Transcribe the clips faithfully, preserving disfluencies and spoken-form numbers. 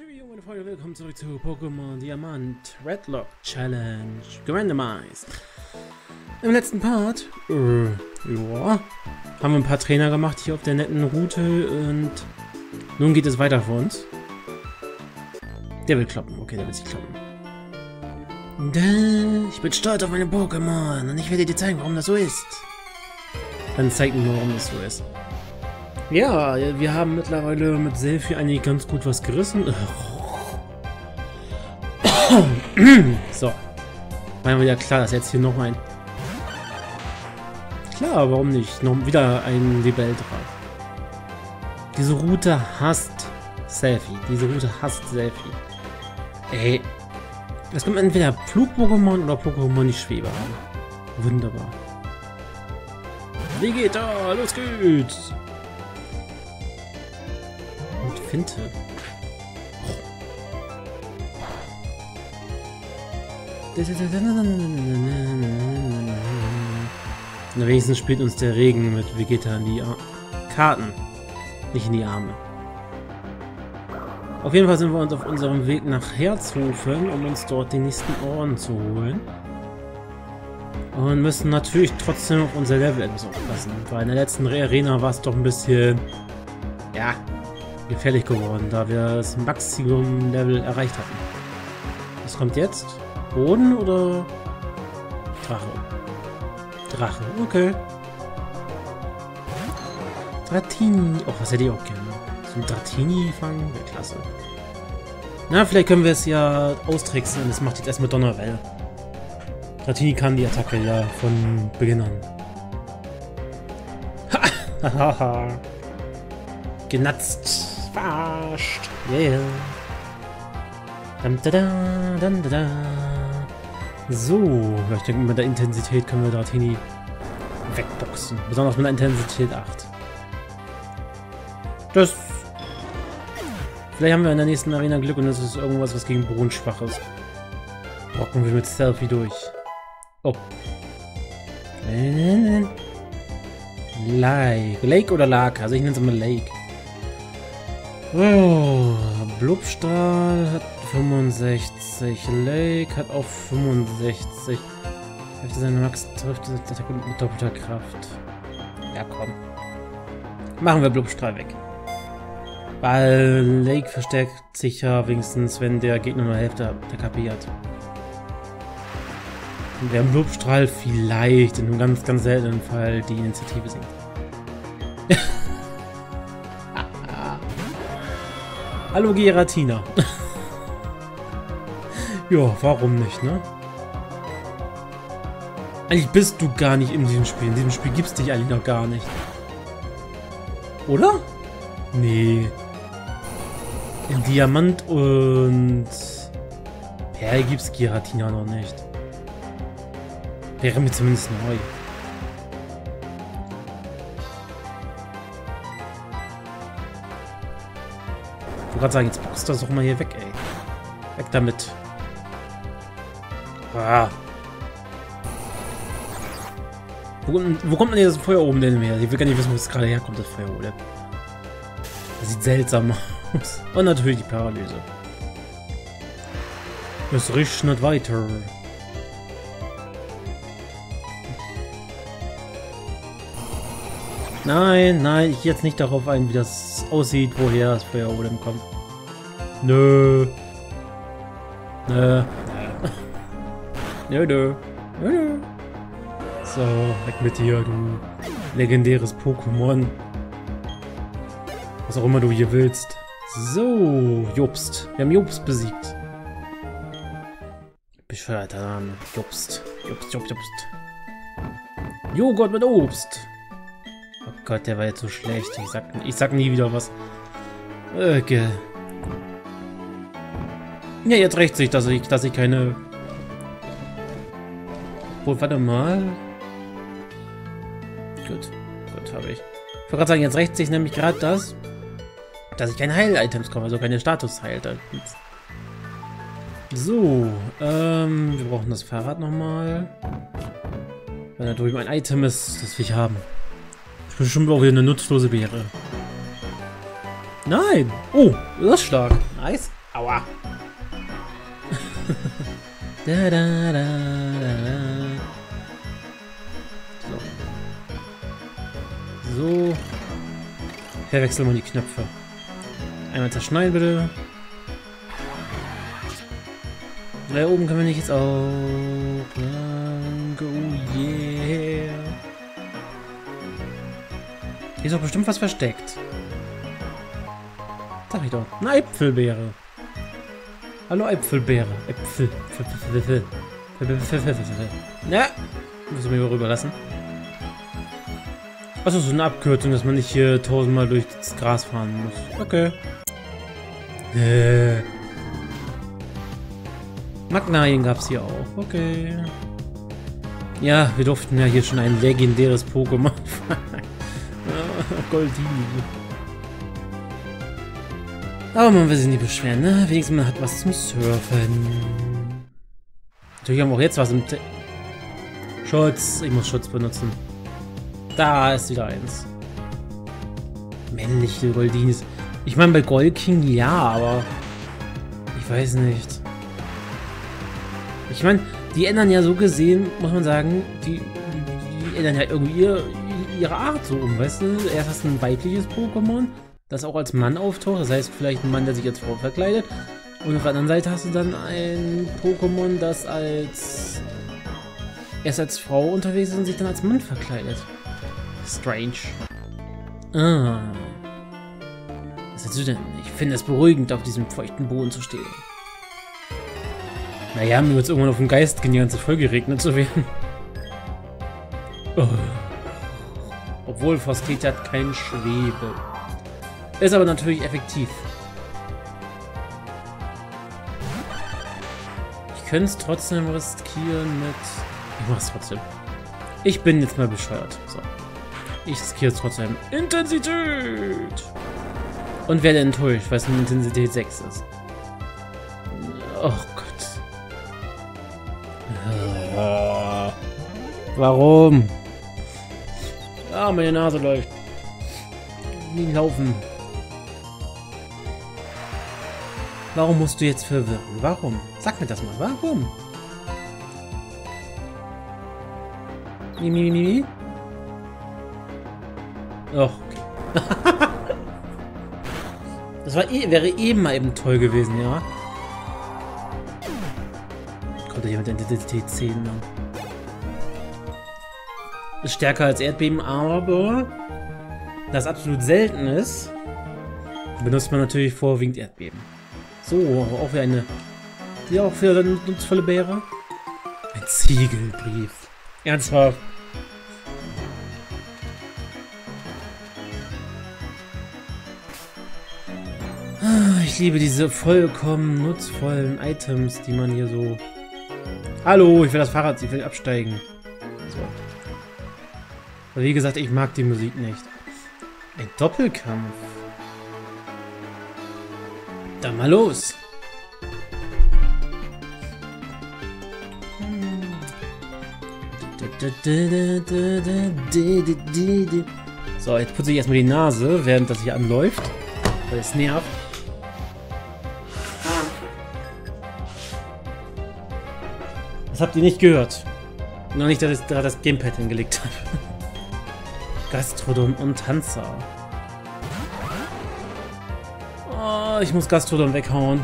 Tschüss, meine Freunde, willkommen zurück zu Pokémon Diamant Redlock Challenge Gerandomized. Im letzten Part äh, ja, haben wir ein paar Trainer gemacht hier auf der netten Route und nun geht es weiter für uns. Der will kloppen, okay, der will sich kloppen. Ich bin stolz auf meine Pokémon und ich werde dir zeigen, warum das so ist. Dann zeig mir, warum das so ist. Ja, wir haben mittlerweile mit Selfie eigentlich ganz gut was gerissen. So. War ja wieder klar, dass jetzt hier noch ein... Klar, warum nicht? Noch wieder ein Rebell drauf. Diese Route hasst Selfie. Diese Route hasst Selfie. Ey. Es kommt entweder Flug-Pokémon oder Pokémon, die Schwebe haben. Wunderbar. Wie geht da? Los geht's! Finte. Na, wenigstens spielt uns der Regen mit Vegeta in die Ar Karten, nicht in die Arme. Auf jeden Fall sind wir uns auf unserem Weg nach Herzhofen, um uns dort den nächsten Orden zu holen. Und müssen natürlich trotzdem auf unser Level etwas aufpassen, weil in der letzten Arena war es doch ein bisschen... ja... gefährlich geworden, da wir das Maximum-Level erreicht hatten. Was kommt jetzt? Boden oder Drache? Drache, okay. Dratini. Oh, was hätte ich auch gerne. So ein Dratini fangen? Wäre klasse. Na, vielleicht können wir es ja austricksen und das macht jetzt erstmal Donnerwelle. Dratini kann die Attacke ja von Beginn an. Ha! Genatzt. Verarscht. Yeah. Dam, da, da, dam, da, da. So, ich denke, mit der Intensität können wir Dratini wegboxen. Besonders mit der Intensität acht. Das... Vielleicht haben wir in der nächsten Arena Glück und das ist irgendwas, was gegen Boden schwach ist. Brocken wir mit Selfie durch. Oh. Lake. Lake oder Lake? Also ich nenne es immer Lake. Oh, Blubstrahl hat fünfundsechzig, Lake hat auch fünfundsechzig. Hälfte seiner Max trifft diese Attacke mit doppelter Kraft. Ja, komm. Machen wir Blubstrahl weg. Weil Lake verstärkt sich ja wenigstens, wenn der Gegner nur Hälfte der K P hat. Und der Blubstrahl vielleicht in einem ganz, ganz seltenen Fall die Initiative sinkt. Hallo Giratina. Ja, warum nicht, ne? Eigentlich bist du gar nicht in diesem Spiel. In diesem Spiel gibt's dich eigentlich noch gar nicht. Oder? Nee. In Diamant und Perl gibt's Giratina noch nicht. Wäre mir zumindest neu. Ich wollte gerade sagen, jetzt boxt das doch mal hier weg, ey. Weg damit. Ah. Wo, wo kommt denn das Feuer oben denn her? Ich will gar nicht wissen, wo es gerade herkommt, das Feuer oben. Das sieht seltsam aus. Und natürlich die Paralyse. Das riecht nicht weiter. Nein, nein, ich gehe jetzt nicht darauf ein, wie das aussieht, woher das Feuer-Odem kommt. Nö. Nö. Nö, nö. Nö, nö. So, weg mit dir, du legendäres Pokémon. Was auch immer du hier willst. So, Jobst. Wir haben Jobst besiegt. Bescheuerter Name. Jobst. Jobst, Jobst, Jobst. Joghurt mit Obst. Oh Gott, der war jetzt so schlecht. Ich sag, ich sag nie wieder was. Okay. Ja, jetzt rächt sich, dass ich, dass ich keine... Obwohl, warte mal. Gut, gut, habe ich. Ich wollte gerade sagen, jetzt rächt sich nämlich gerade das, dass ich keine Heil-Items komme, also keine Status-Heil-Items. So, ähm, wir brauchen das Fahrrad nochmal. Wenn da drüben ein Item ist, das will ich haben. Bestimmt auch wieder eine nutzlose Beere. Nein! Oh, das ist stark. Nice. Aua. Da, da, da, da. So. So. Verwechseln wir mal die Knöpfe. Einmal zerschneiden, bitte. Da oben können wir nicht jetzt auch... Danke, oh yeah. Hier ist doch bestimmt was versteckt. Sag ich doch. Eine Äpfelbeere. Hallo Äpfelbeere. Äpfel. Äpfel. Na, müssen wir rüberlassen. Achso, so eine Abkürzung, dass man nicht hier tausendmal durch das Gras fahren muss. Okay. Äh. Magnarien gab's hier auch. Okay. Ja, wir durften ja hier schon ein legendäres Pokémon fahren. Goldini. Aber man will sich nicht beschweren, ne? Wenigstens man hat was zum Surfen. Natürlich haben wir auch jetzt was im... Te Schutz. Ich muss Schutz benutzen. Da ist wieder eins. Männliche Goldinis. Ich meine, bei Goldking ja, aber... Ich weiß nicht. Ich meine, die ändern ja so gesehen, muss man sagen, die, die, die ändern ja irgendwie ihre, ihre Art so um, weißt du? Erst hast du ein weibliches Pokémon, das auch als Mann auftaucht, das heißt vielleicht ein Mann, der sich als Frau verkleidet. Und auf der anderen Seite hast du dann ein Pokémon, das als erst als Frau unterwegs ist und sich dann als Mann verkleidet. Strange. Ah. Was hast du denn? Ich finde es beruhigend, auf diesem feuchten Boden zu stehen. Naja, mir wird es irgendwann auf den Geist gehen, die ganze Folge geregnet zu werden. Oh. Obwohl Wohlfoskete hat keinen Schwebe. Ist aber natürlich effektiv. Ich könnte es trotzdem riskieren mit... Ich mach's trotzdem. Ich bin jetzt mal bescheuert. So. Ich riskiere es trotzdem. Intensität! Und werde enttäuscht, weil es nur Intensität sechs ist. Oh Gott. Ah. Warum? Ah, meine Nase läuft. Nie laufen. Warum musst du jetzt verwirren? Warum? Sag mir das mal. Warum? Mimi, Mimi. Och, okay. Das war eh, wäre eben mal eben toll gewesen, ja. Kommt ja hier mit Identität zehn an. Ist stärker als Erdbeben, aber das absolut selten ist, benutzt man natürlich vorwiegend Erdbeben. So, auch wieder eine. Ja, auch wieder eine nutzvolle Beere. Ein Ziegelbrief. Ernsthaft. Ich liebe diese vollkommen nutzvollen Items, die man hier so... Hallo, ich will das Fahrrad, ich will absteigen. So. Wie gesagt, ich mag die Musik nicht. Ein Doppelkampf. Dann mal los. So, jetzt putze ich erstmal die Nase, während das hier anläuft. Weil es nervt. Das habt ihr nicht gehört. Noch nicht, dass ich da das Gamepad hingelegt habe. Gastrodon und Tanzer. Oh, ich muss Gastrodon weghauen.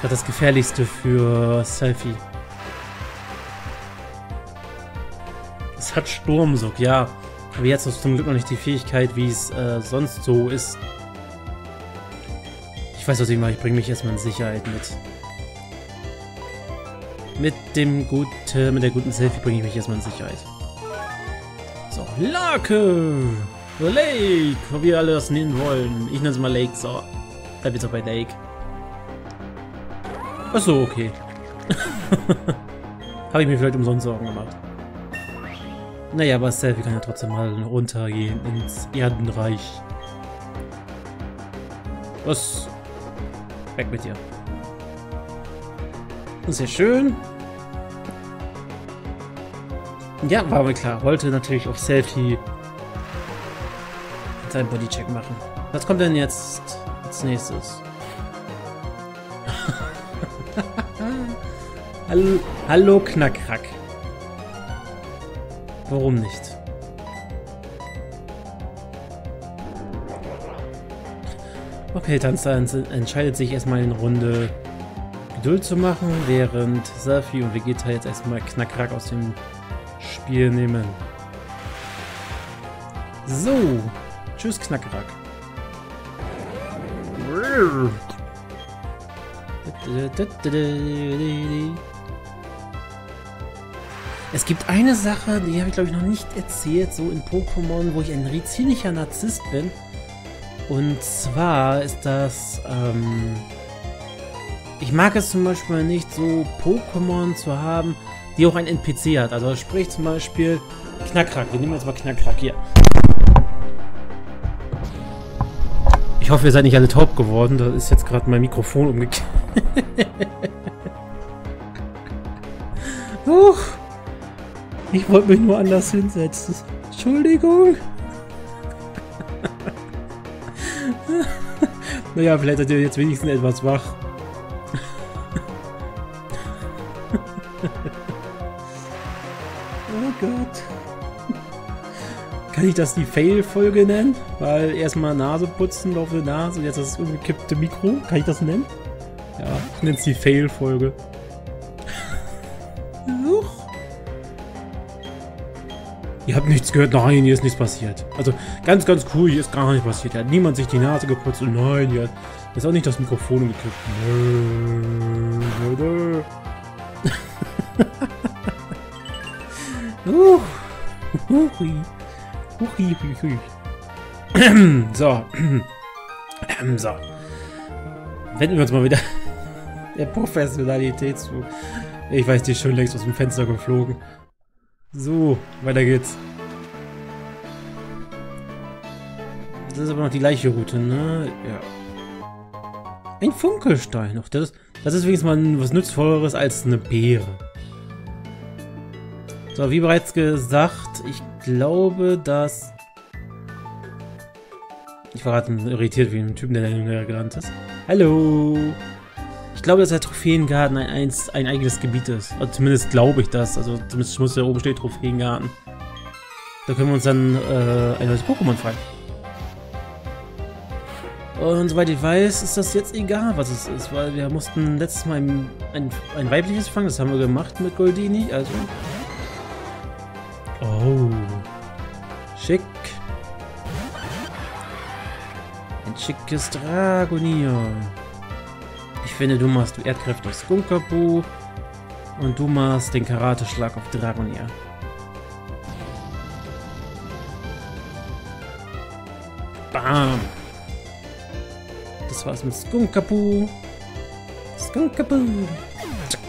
Gerade das gefährlichste für Selfie. Es hat Sturmsuck, ja. Aber jetzt hast du zum Glück noch nicht die Fähigkeit, wie es äh, sonst so ist. Ich weiß, was ich mache. Ich bringe mich erstmal in Sicherheit mit. Mit dem guten, mit der guten Selfie bringe ich mich erstmal in Sicherheit. So, Lake! Lake! Wo wir alle das nennen wollen. Ich nenne es mal Lake, so. Bleib jetzt auch bei Lake. Achso, okay. Habe ich mir vielleicht umsonst Sorgen gemacht. Naja, aber das Selfie kann ja trotzdem mal runtergehen ins Erdenreich. Was? Weg mit dir. Sehr schön. Ja, war mir klar. Wollte natürlich auf Selfie seinen Bodycheck machen. Was kommt denn jetzt? als nächstes? Hallo, hallo Knackrack. Warum nicht? Okay, Tanztanz entscheidet sich erstmal in Runde Geduld zu machen, während Safi und Vegeta jetzt erstmal Knackrack aus dem Spiel nehmen. So, tschüss Knackrack. Es gibt eine Sache, die habe ich glaube ich noch nicht erzählt, so in Pokémon, wo ich ein rizinischer Narzisst bin. Und zwar ist das, ähm, ich mag es zum Beispiel nicht, so Pokémon zu haben, die auch ein N P C hat. Also sprich zum Beispiel Knackrack. Wir nehmen jetzt mal Knackrack hier. Ich hoffe, ihr seid nicht alle taub geworden. Da ist jetzt gerade mein Mikrofon umgekehrt. Huch. Ich wollte mich nur anders hinsetzen. Entschuldigung. Naja, vielleicht seid ihr jetzt wenigstens etwas wach. Oh Gott. Kann ich das die Fail-Folge nennen? Weil erstmal Nase putzen, laufende Nase, jetzt das umgekippte Mikro. Kann ich das nennen? Ja, ich nenne es die Fail-Folge. Ihr habt nichts gehört, nein, hier ist nichts passiert. Also ganz, ganz cool, hier ist gar nichts passiert. Hier hat niemand sich die Nase geputzt und nein, hier hat ist auch nicht das Mikrofon umgekippt. So. So. Wenden wir uns mal wieder der Professionalität zu. Ich weiß, die ist schon längst aus dem Fenster geflogen. So, weiter geht's. Das ist aber noch die gleiche Route, ne? Ja. Ein Funkelstein noch. Das, das ist wenigstens mal was Nützvolleres als eine Beere. So, wie bereits gesagt, ich glaube, dass... Ich war gerade irritiert wegen dem Typen, der da genannt ist. Hallo! Ich glaube, dass der Trophäengarten ein, ein, ein eigenes Gebiet ist. Also zumindest glaube ich das. Also zumindest muss ja oben stehen Trophäengarten. Da können wir uns dann äh, ein neues Pokémon fangen. Und soweit ich weiß, ist das jetzt egal, was es ist. Weil wir mussten letztes Mal ein, ein, ein weibliches fangen. Das haben wir gemacht mit Goldini. Also. Oh. Schick. Ein schickes Dragonier. Ich finde, du machst Erdkräfte auf Skunkaboo und du machst den Karateschlag auf Dragonier. Bam! Das war's mit Skunkaboo. Skunkaboo! Zack.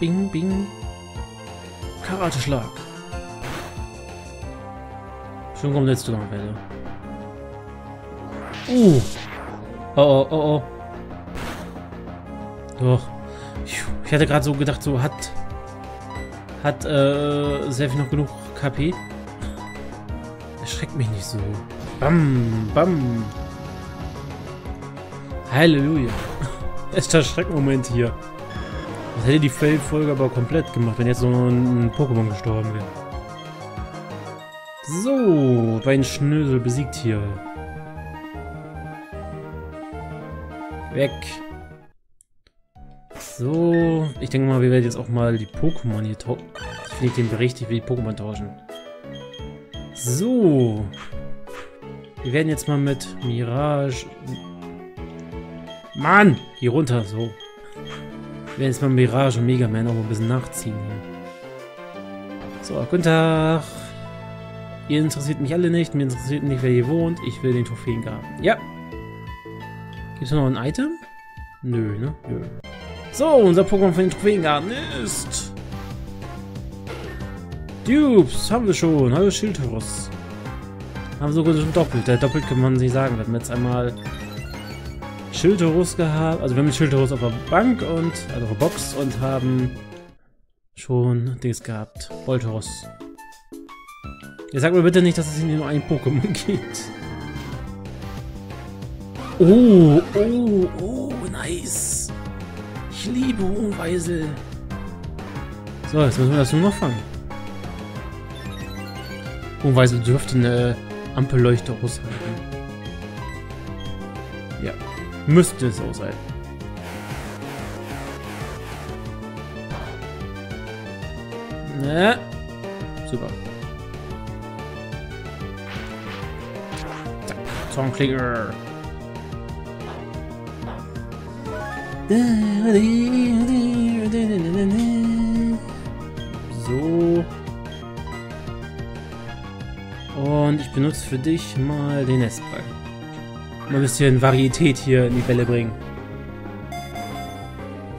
Bing, bing. Karateschlag. Schon kommt letzte Welle. Uh. Oh, oh, oh, oh. Doch. Ich hatte gerade so gedacht, so hat... Hat, äh, Selfie noch genug K P? Erschreckt mich nicht so. Bam, bam. Halleluja. Ist der Schreckmoment hier. Das hätte die Fail-Folge aber komplett gemacht, wenn jetzt so ein Pokémon gestorben wäre. So, bei den Schnösel besiegt hier. Weg. So, ich denke mal, wir werden jetzt auch mal die Pokémon hier tauschen. Ich finde den Bericht, ich will die Pokémon tauschen. So. Wir werden jetzt mal mit Mirage... Mann! Hier runter, so. Wir werden jetzt mal Mirage und Megaman auch mal ein bisschen nachziehen. So, guten Tag. Ihr interessiert mich alle nicht, mir interessiert nicht, wer hier wohnt. Ich will den Trophäengarten. Ja. Gibt es noch ein Item? Nö, ne? Nö. So, unser Pokémon für den Trophäengarten ist... Jobst, haben wir schon. Hallo Schildkröros. Haben wir sogar schon doppelt. Der doppelt kann man sich sagen. Wir haben jetzt einmal Schilderos gehabt. Also wir haben Schilderos auf der Bank und... Also auf der Box und haben schon Dings gehabt. Bolteros. Jetzt sag mir bitte nicht, dass es hier nur ein Pokémon gibt. Oh, oh, oh, nice. Ich liebe Hohenweisel. So, jetzt müssen wir das nur noch fangen. Hohenweisel dürfte eine Ampelleuchte aushalten. Ja, müsste es aushalten. Ne? Super. Zornklinger. So. Und ich benutze für dich mal den Nestball. Mal ein bisschen Varietät hier in die Bälle bringen.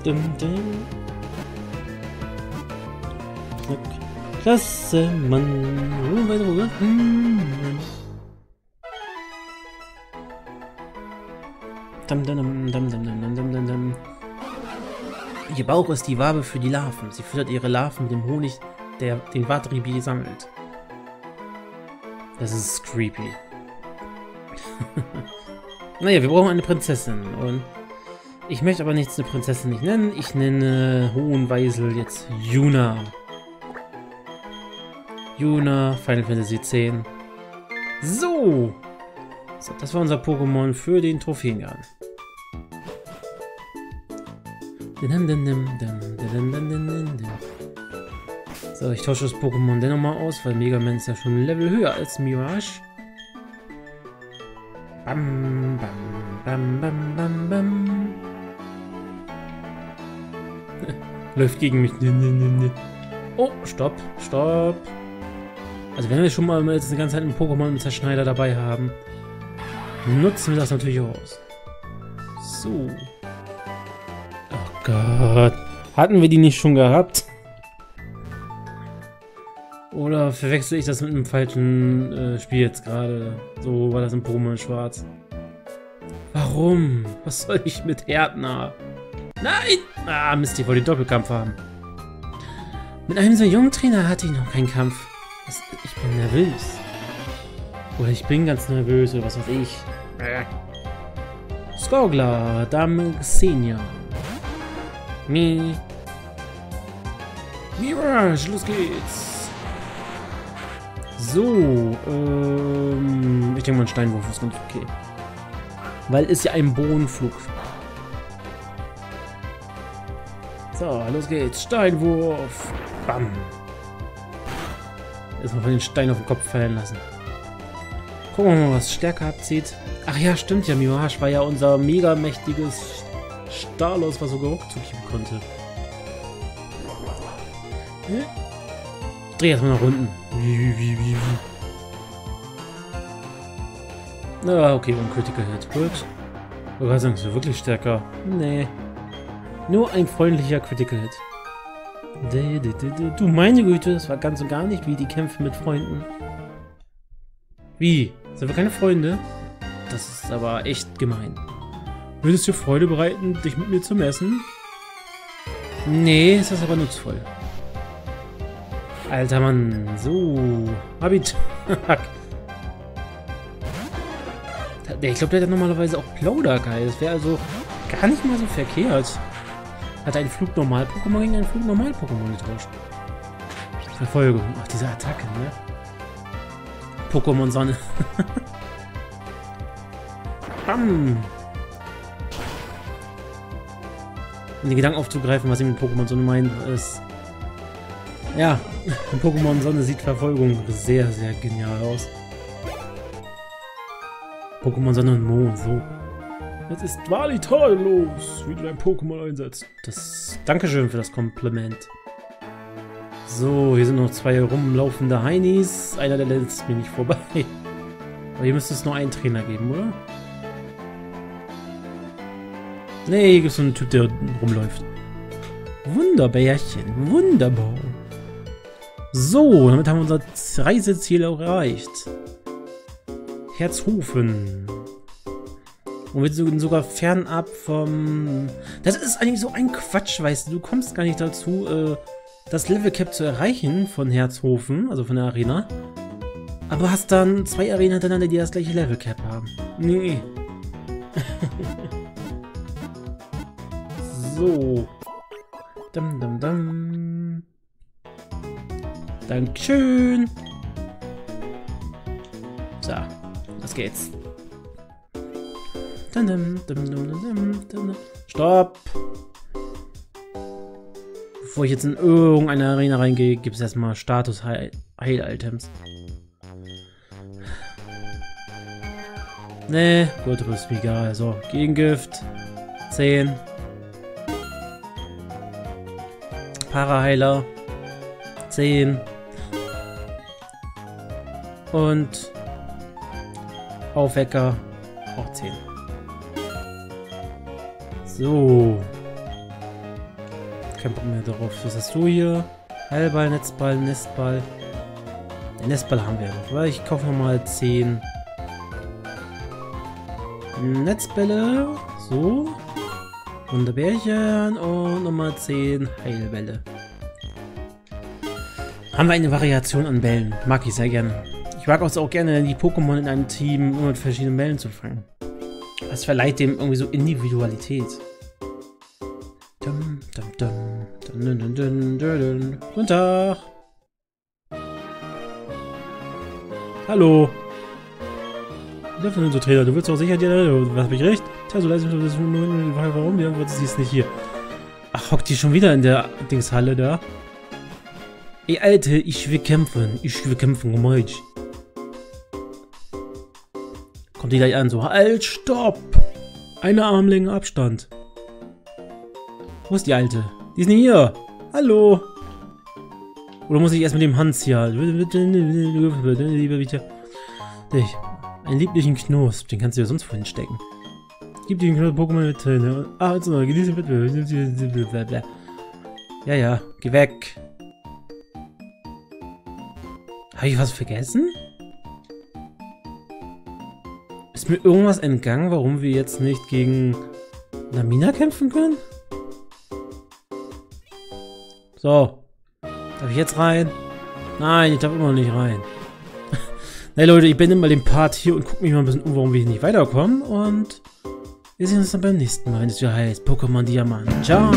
Dum, dum. Klasse, Mann. Dam, dam, dam, dam, dam, dam, dam. Ihr Bauch ist die Wabe für die Larven. Sie füttert ihre Larven mit dem Honig, der den Watribi sammelt. Das ist creepy. Naja, wir brauchen eine Prinzessin. Und ich möchte aber nichts eine Prinzessin nicht nennen. Ich nenne Hohenweisel jetzt Yuna. Yuna, Final Fantasy X. So. So, das war unser Pokémon für den Trophäengarten. So, ich tausche das Pokémon dennoch mal aus, weil Megaman ist ja schon ein Level höher als Mirage. Bam, bam, bam, bam, bam, bam. Läuft gegen mich. Oh, stopp, stopp. Also wenn wir schon mal jetzt eine ganze Zeit einen Pokémon im Zerschneider dabei haben, nutzen wir das natürlich auch aus. So. Oh Gott. Hatten wir die nicht schon gehabt? Oder verwechsel ich das mit einem falschen äh, Spiel jetzt gerade? So war das im Pokémon Schwarz. Warum? Was soll ich mit Herdner? Nein! Ah, Mist, ich wollte den Doppelkampf haben. Mit einem so jungen Trainer hatte ich noch keinen Kampf. Ich bin nervös. Oder ich bin ganz nervös, oder was weiß ich. Skogler, Dame Xenia. Mi. Mirage, los geht's. So, ähm, ich denke mal, ein Steinwurf ist ganz okay. Weil ist ja ein Bodenflug. So, los geht's. Steinwurf. Bam. Erstmal von den Steinen auf den Kopf fallen lassen. Gucken wir mal, was stärker abzieht. Ach ja, stimmt ja, Miohash war ja unser mega mächtiges Starlos, was sogar hochzukippen konnte. Hm? Ich dreh erstmal nach unten. Na, ah, okay, ein Critical Hit. Gut. Du kannst sagen, wir wirklich stärker. Nee. Nur ein freundlicher Critical Hit. Du meine Güte, das war ganz und gar nicht wie die Kämpfe mit Freunden. Wie? Sind wir keine Freunde? Das ist aber echt gemein. Würdest du Freude bereiten, dich mit mir zu messen? Nee, ist das aber nutzvoll. Alter Mann, so. Habit. Ich glaube, der hat normalerweise auch Plaudergeil. Das wäre also gar nicht mal so verkehrt. Hat ein Flugnormal-Pokémon gegen ein Flugnormal-Pokémon getauscht. Verfolgung. Ach, diese Attacke, ne? Pokémon Sonne. Bam! Um den Gedanken aufzugreifen, was ich mit Pokémon Sonne meine, ist... Ja, in Pokémon Sonne sieht Verfolgung sehr, sehr genial aus. Pokémon Sonne und Mond, so. Das ist wahrlich toll los, wie du dein Pokémon einsetzt. Das, Dankeschön für das Kompliment. So, hier sind noch zwei rumlaufende Heinis. Einer, der lässt mir nicht vorbei. Aber hier müsste es noch einen Trainer geben, oder? Nee, hier gibt es so einen Typ, der rumläuft. Wunderbärchen, wunderbar. So, damit haben wir unser Reiseziel auch erreicht. Herzhofen. Und wir sind sogar fernab vom... Das ist eigentlich so ein Quatsch, weißt du. Du kommst gar nicht dazu, äh, das Level Cap zu erreichen von Herzhofen, also von der Arena. Aber du hast dann zwei Arenen hintereinander, die das gleiche Level Cap haben. Nee. So. Dum, dum, dum. Dankeschön. So, was geht's? Dum, dum, dum, dum, dum, dum. Stopp! Bevor ich jetzt in irgendeine Arena reingehe, gibt es erstmal Status Heil, Heil Items. Nee, Bolteros ist mir egal. So, Gegengift. zehn. Paraheiler. zehn. Und Aufwecker. Auch zehn. So. Kein Bock mehr darauf. Was hast du hier? Heilball, Netzball, Nestball. Den Nestball haben wir noch. Ich kaufe nochmal zehn. Netzbälle, so, Wunderbärchen und nochmal zehn Heilbälle. Haben wir eine Variation an Bällen, mag ich sehr gerne. Ich mag es auch gerne, die Pokémon in einem Team nur mit verschiedenen Bällen zu fangen. Das verleiht dem irgendwie so Individualität. Dum, dum, dum, dun, dun, dun, dun, dun. Guten Tag! Hallo! So, Trainer, du willst doch sicher dir. Was hab ich recht? Tja, so leise ich das. Warum? Die Antwort ist nicht hier. Ach, hockt die schon wieder in der Dingshalle da? Ey, Alte, ich will kämpfen. Ich will kämpfen, um euch. Kommt die gleich an, so. Halt, stopp! Eine Armlänge Abstand. Wo ist die Alte? Die ist nicht hier. Hallo! Oder muss ich erst mit dem Hans hier? Dich. Einen lieblichen Knoß, den kannst du ja sonst vorhin stecken. Gib dir den Knoß Pokémon mit. Ne? Ah, jetzt noch, genieße mit. Ja, ja, geh weg. Habe ich was vergessen? Ist mir irgendwas entgangen, warum wir jetzt nicht gegen Lamina kämpfen können? So. Darf ich jetzt rein? Nein, ich darf immer noch nicht rein. Hey Leute, ich bin immer den Part hier und gucke mich mal ein bisschen um, warum wir hier nicht weiterkommen. Und wir sehen uns dann beim nächsten Mal, wenn es wieder heißt Pokémon Diamant. Ciao!